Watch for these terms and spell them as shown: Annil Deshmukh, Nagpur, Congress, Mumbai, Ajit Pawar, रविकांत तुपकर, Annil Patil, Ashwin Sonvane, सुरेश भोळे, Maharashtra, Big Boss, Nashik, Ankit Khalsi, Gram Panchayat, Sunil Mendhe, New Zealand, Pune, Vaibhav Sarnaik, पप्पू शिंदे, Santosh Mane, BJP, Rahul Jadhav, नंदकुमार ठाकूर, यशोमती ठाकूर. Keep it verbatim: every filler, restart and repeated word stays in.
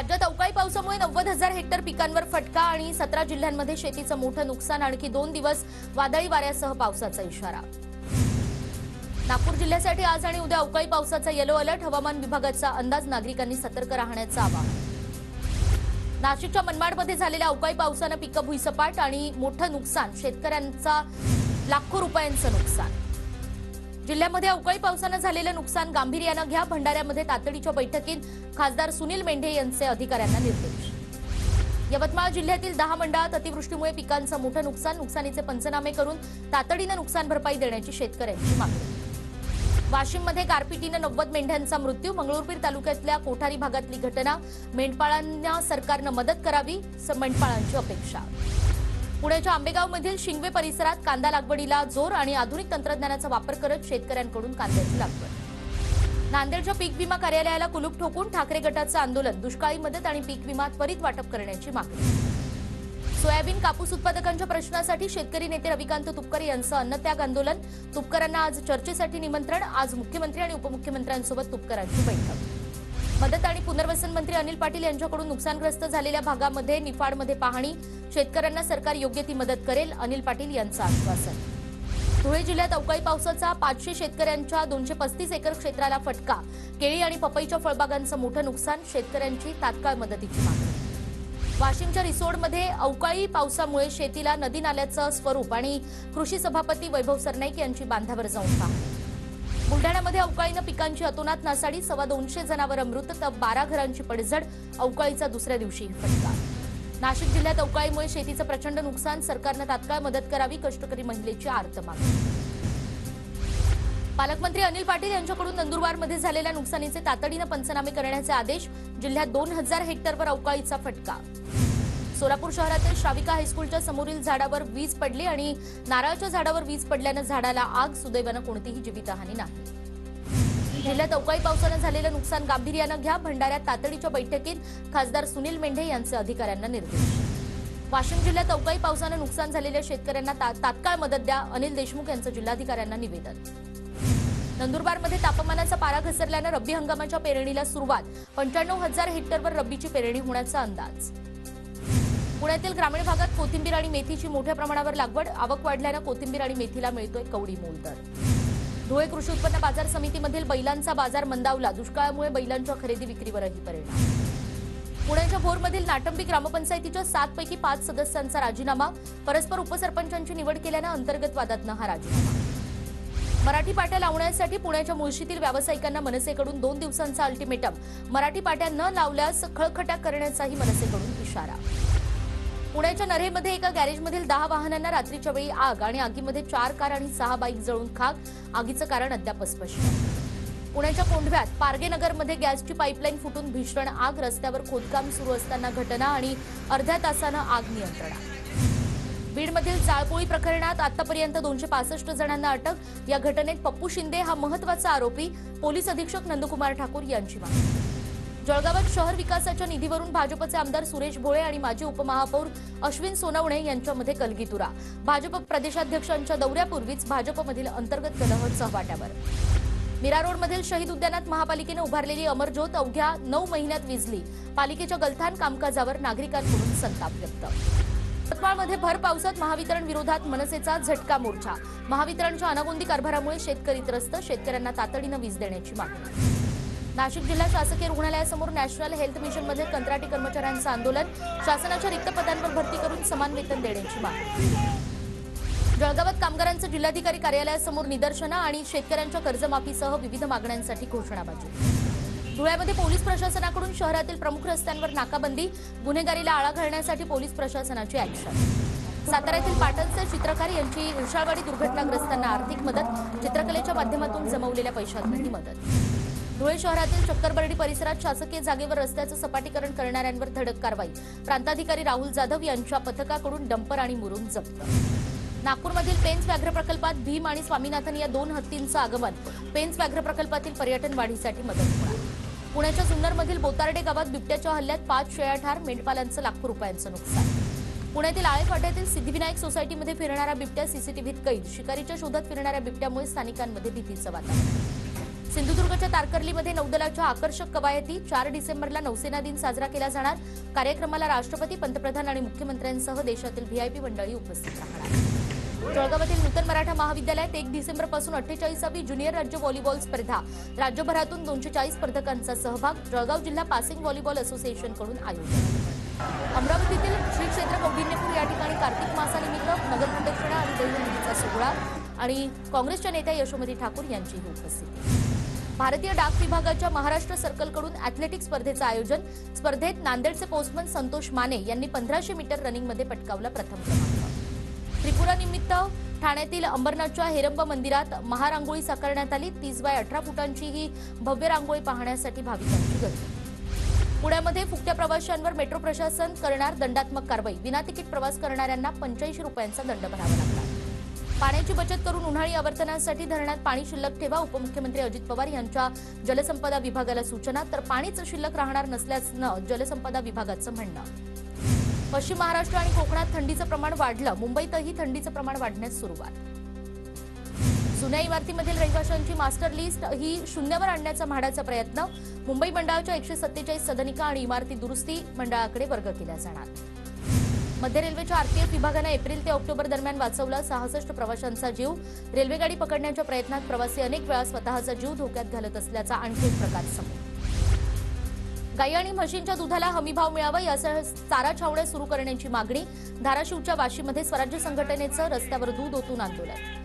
राज्यात अवकाळी पावसामुळे नव्वद हजार हेक्टर पिकांवर फटका आणि सतरा जिल्ह्यांमध्ये शेतीचं मोठं नुकसान। आणखी दोन दिवस वादळी वाऱ्यासह पावसाचा इशारा। नागपूर जिल्ह्यासाठी आज आणि उद्या अवकाळी पावसाचा येलो अलर्ट। हवामान विभागाचा अंदाज, नागरिकांनी सतर्क राहण्याचं आवाहन। नाशिकच्या मनमाडमध्ये झालेल्या अवकाळी पावसानं पिकं भुईसपाट आणि मोठं नुकसान, शेतकऱ्यांचा लाखो रुपयांचं नुकसान। जिल्ह्यामध्ये अवकाळी पावसानं झालेलं नुकसान गांभीर्यानं घ्या। भंडाऱ्यामध्ये तातडीच्या बैठकीत खासदार सुनील मेंढे यांचे अधिकाऱ्यांना निर्देश। यवतमाळ जिल्ह्यातील दहा मंडळात अतिवृष्टीमुळे पिकांचं मोठं नुकसान। नुकसानीचे पंचनामे करून तातडीनं नुकसान भरपाई देण्याची शेतकऱ्यांची मागणी। वाशिममध्ये गारपिटीनं नव्वद मेंढ्यांचा मृत्यू। मंगळूरपीर तालुक्यातल्या कोठारी भागातली घटना। मेंढपाळांना सरकारनं मदत करावी, मेंढपाळांची अपेक्षा। पुण्याच्या आंबेगावमधील शिंगवे परिसरात कांदा लागवडीला जोर आणि आधुनिक तंत्रज्ञानाचा वापर करत शेतकऱ्यांकडून कांद्याची लागवड। नांदेडच्या पीक विमा कार्यालयाला कुलूप ठोकून ठाकरे गटाचं आंदोलन। दुष्काळी मदत आणि पीक विमा त्वरित वाटप करण्याची मागणी। सोयाबीन कापूस उत्पादकांच्या प्रश्नासाठी शेतकरी नेते रविकांत तुपकर यांचं अन्नत्याग आंदोलन। तुपकरांना आज चर्चेसाठी निमंत्रण। आज मुख्यमंत्री आणि उपमुख्यमंत्र्यांसोबत तुपकरांची बैठक। मदत आणि पुनर्वसन मंत्री अनिल पाटील यांच्याकडून नुकसानग्रस्त झालेल्या भागामध्ये निफाडमध्ये पाहणी। शेतकऱ्यांना सरकार योग्य ती मदत करेल, अनिल पाटील यांचं आश्वासन। धुळे जिल्ह्यात अवकाळी पावसाचा पाचशे शेतकऱ्यांच्या दोनशे पस्तीस एकर क्षेत्राला फटका। केळी आणि पपईच्या फळबागांचं मोठं नुकसान। शेतकऱ्यांची तात्काळ मदतीची मागणी। वाशिमच्या रिसोडमध्ये अवकाळी पावसामुळे शेतीला नदी नाल्याचं स्वरूप आणि कृषी सभापती वैभव सरनाईक यांची बांधावर जाऊन पाहणी। बुलढाण्यामध्ये अवकाळीनं पिकांची अतोनात नासाडी। सव्वा दोनशे जनावर मृत तर बारा घरांची पडझड। अवकाळीचा दुसऱ्या दिवशी फटका। नाशिक जिल्ह्यात अवकाळीमुळे शेतीचं प्रचंड नुकसान। सरकारनं तात्काळ मदत करावी, कष्टकरी महिलेची आर्त मागणी। पालकमंत्री अनिल पाटील यांच्याकडून नंदुरबारमध्ये झालेल्या नुकसानीचे तातडीनं पंचनामे करण्याचे आदेश। जिल्ह्यात दोन हजार हेक्टरवर अवकाळीचा फटका। सोलापूर शहरातील श्राविका हायस्कूलच्या समोरील झाडावर वीज पडली आणि नारळाच्या झाडावर वीज पडल्यानं झाडाला आग। सुदैवानं कोणतीही जीवितहानी नाही। जिल्ह्यात अवकाळी पावसानं झालेलं नुकसान गांभीर्यानं घ्या। भंडाऱ्यात तातडीच्या बैठकीत खासदार सुनील मेंढे यांचे अधिकाऱ्यांना निर्देश। वाशिम जिल्ह्यात अवकाळी पावसानं नुकसान झालेल्या शेतकऱ्यांना तात्काळ मदत द्या, अनिल देशमुख यांचं जिल्हाधिकाऱ्यांना निवेदन। नंदुरबारमध्ये तापमानाचा पारा घसरल्यानं रब्बी हंगामाच्या पेरणीला सुरुवात। पंच्याण्णव हजार हेक्टरवर रब्बीची पेरणी होण्याचा अंदाज। पुण्यातील ग्रामीण भागात कोथिंबीर आणि मेथीची मोठ्या प्रमाणावर लागवड। आवक वाढल्यानं कोथिंबीर आणि मेथीला मिळतोय कवडी मोलदर। धुळे कृषी उत्पन्न बाजार समितीमधील बैलांचा बाजार मंदावला। दुष्काळामुळे बैलांच्या खरेदी विक्रीवरही परिणाम। पुण्याच्या भोरमधील नाटंबी ग्रामपंचायतीच्या सातपैकी पाच सदस्यांचा राजीनामा। परस्पर उपसरपंचांची निवड केल्यानं अंतर्गत वादातनं हा राजीनामा। मराठी पाट्या लावण्यासाठी पुण्याच्या मुळशीतील व्यावसायिकांना मनसेकडून दोन दिवसांचा अल्टिमेटम। मराठी पाट्या न लावल्यास खळखटा करण्याचाही मनसेकडून इशारा। पुण्याच्या नरेमध्ये एका गॅरेजमधील दहा वाहनांना रात्रीच्या वेळी आग आणि आगीमध्ये चार कार आणि सहा बाईक जळून खाक। आगीचं कारण अद्याप स्पष्ट। पुण्याच्या कोंढव्यात पारगेनगरमध्ये गॅसची पाईपलाईन फुटून भीषण आग। रस्त्यावर खोदकाम सुरू असताना घटना आणि अर्ध्या तासानं आग नियंत्रणात। बीडमधील जाळपोळी प्रकरणात आतापर्यंत दोनशे पासष्ट जणांना अटक। या घटनेत पप्पू शिंदे हा महत्वाचा आरोपी। पोलीस अधीक्षक नंदकुमार ठाकूर यांची मागणी। जळगावात शहर विकासाच्या निधीवरून भाजपचे आमदार सुरेश भोळे आणि माजी उपमहापौर अश्विन सोनवणे यांच्यामध्ये कलगीतुरा। भाजप प्रदेशाध्यक्षांच्या दौऱ्यापूर्वीच भाजपमधील अंतर्गत कलह चव्हाट्यावर। मीरा रोडमधील शहीद उद्यानात महापालिकेनं उभारलेली अमरज्योत अवघ्या नऊ महिन्यात विझली। पालिकेच्या गलथान कामकाजावर नागरिकांकडून संताप व्यक्त। यवतमाळमध्ये भर पावसात महावितरण विरोधात मनसेचा झटका मोर्चा। महावितरणच्या अनागोंदी कारभारामुळे शेतकरी त्रस्त। शेतकऱ्यांना तातडीनं वीज देण्याची मागणी। नाशिक जिल्हा शासकीय रुग्णालयासमोर नॅशनल हेल्थ मिशनमध्ये कंत्राटी कर्मचाऱ्यांचं आंदोलन। शासनाच्या रिक्त पदांवर भरती करून समान वेतन देण्याची मागणी। जळगावात कामगारांचं जिल्हाधिकारी कार्यालयासमोर निदर्शनं आणि शेतकऱ्यांच्या कर्जमाफीसह विविध मागण्यांसाठी घोषणाबाजी। धुळ्यामध्ये पोलीस प्रशासनाकडून शहरातील प्रमुख रस्त्यांवर नाकाबंदी। गुन्हेगारीला आळा घालण्यासाठी पोलीस प्रशासनाची ॲक्शन। साताऱ्यातील पाटणचे चित्रकार यांची उशाळवाडी दुर्घटनाग्रस्तांना आर्थिक मदत। चित्रकलेच्या माध्यमातून जमवलेल्या पैशांनी मदत। धुळे शहरातील चक्करबर्डी परिसरात शासकीय जागेवर रस्त्याचं सपाटीकरण करणाऱ्यांवर धडक कारवाई। प्रांताधिकारी राहुल जाधव यांच्या पथकाकडून डंपर आणि मुरुम जप्त। नागपूरमधील पेन्स व्याघ्र प्रकल्पात भीम आणि स्वामीनाथन या दोन हत्तींचं आगमन। पेन्स व्याघ्र प्रकल्पातील पर्यटन वाढीसाठी मदत होणार। पुण्याच्या जुन्नरमधील बोतारडे गावात बिबट्याच्या हल्ल्यात पाच शेळ्या ठार। मेंढपालांचं लाखो रुपयांचं नुकसान। पुण्यातील आळेफाट्यातील सिद्धिविनायक सोसायटीमध्ये फिरणारा बिबट्या सीसीटीव्हीत कैद। शिकारीच्या शोधात फिरणाऱ्या बिबट्यामुळे स्थानिकांमध्ये भीतीचं वातावरण। सिंधुदुर्गच्या तारकर्लीमध्ये नौदलाच्या आकर्षक कवायती। चार डिसेंबरला नौसेना दिन साजरा केला जाणार। कार्यक्रमाला राष्ट्रपती, पंतप्रधान आणि मुख्यमंत्र्यांसह देशातील व्हीआयपी मंडळी उपस्थित राहणार। जळगावातील नूतन मराठा महाविद्यालयात एक डिसेंबरपासून अठ्ठेचाळीसावी ज्युनियर राज्य व्हॉलीबॉल स्पर्धा। राज्यभरातून दोनशे चाळीस स्पर्धकांचा सहभाग। जळगाव जिल्हा पासिंग व्हॉलीबॉल असोसिएशनकडून आयोजित। अमरावतीतील श्री क्षेत्र कौंडिण्यपूर या ठिकाणी कार्तिक मासानिमित्त नगर प्रदक्षिणा आणि दहीहंडीचा सोहळा आणि काँग्रेसच्या नेत्या यशोमती ठाकूर यांची उपस्थिती। भारतीय डाक विभागाच्या महाराष्ट्र सर्कलकडून ॲथलेटिक्स स्पर्धेचं आयोजन। स्पर्धेत नांदेडचे पोस्टमन संतोष माने यांनी पंधराशे मीटर रनिंगमध्ये पटकावला प्रथम क्रमांक। त्रिपुरा निमित्त ठाण्यातील अंबरनाथच्या हेरंब मंदिरात महारांगोळी साकारण्यात आली। तीस बाय अठरा फुटांची ही भव्य रांगोळी पाहण्यासाठी भाविकांची गर्दी। पुण्यामध्ये फुकट्या प्रवाशांवर मेट्रो प्रशासन करणार दंडात्मक कारवाई। विनातिकीट प्रवास करणाऱ्यांना पंच्याऐंशी रुपयांचा दंड भरावा लागला। पाण्याची बचत करून उन्हाळी आवर्तनासाठी धरणात पाणी शिल्लक ठेवा। उपमुख्यमंत्री अजित पवार यांच्या जलसंपदा विभागाला सूचना। तर पाणीच शिल्लक राहणार नसल्याचं जलसंपदा विभागाचं म्हणणं। पश्चिम महाराष्ट्र आणि कोकणात थंडीचं प्रमाण वाढलं। मुंबईतही थंडीचं प्रमाण वाढण्यास सुरुवात। जुन्या इमारतीमधील रहिवाशांची मास्टर लिस्ट ही शून्यावर आणण्याचा म्हाडाचा प्रयत्न। मुंबई मंडळाच्या एकशे सत्तेचाळीस सदनिका आणि इमारती दुरुस्ती मंडळाकडे वर्ग केला जाणार। मध्य रेल्वेच्या आरपीएफ विभागानं एप्रिल ते ऑक्टोबर दरम्यान वाचवला सहासष्ट प्रवाशांचा जीव। रेल्वेगाडी पकडण्याच्या प्रयत्नात प्रवासी अनेक वेळा स्वतःचा जीव धोक्यात घालत असल्याचा आणखी एक प्रकार समोर। गाई आणि म्हशींच्या दुधाला हमीभाव मिळावा यासह चारा छावण्या सुरू करण्याची मागणी। धाराशिवच्या वाशीमध्ये स्वराज्य संघटनेचं रस्त्यावर दूध ओतून आंदोलन।